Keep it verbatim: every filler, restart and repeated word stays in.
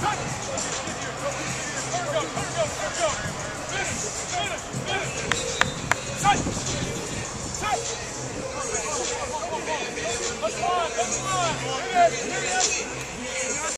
Come on, come on, come on.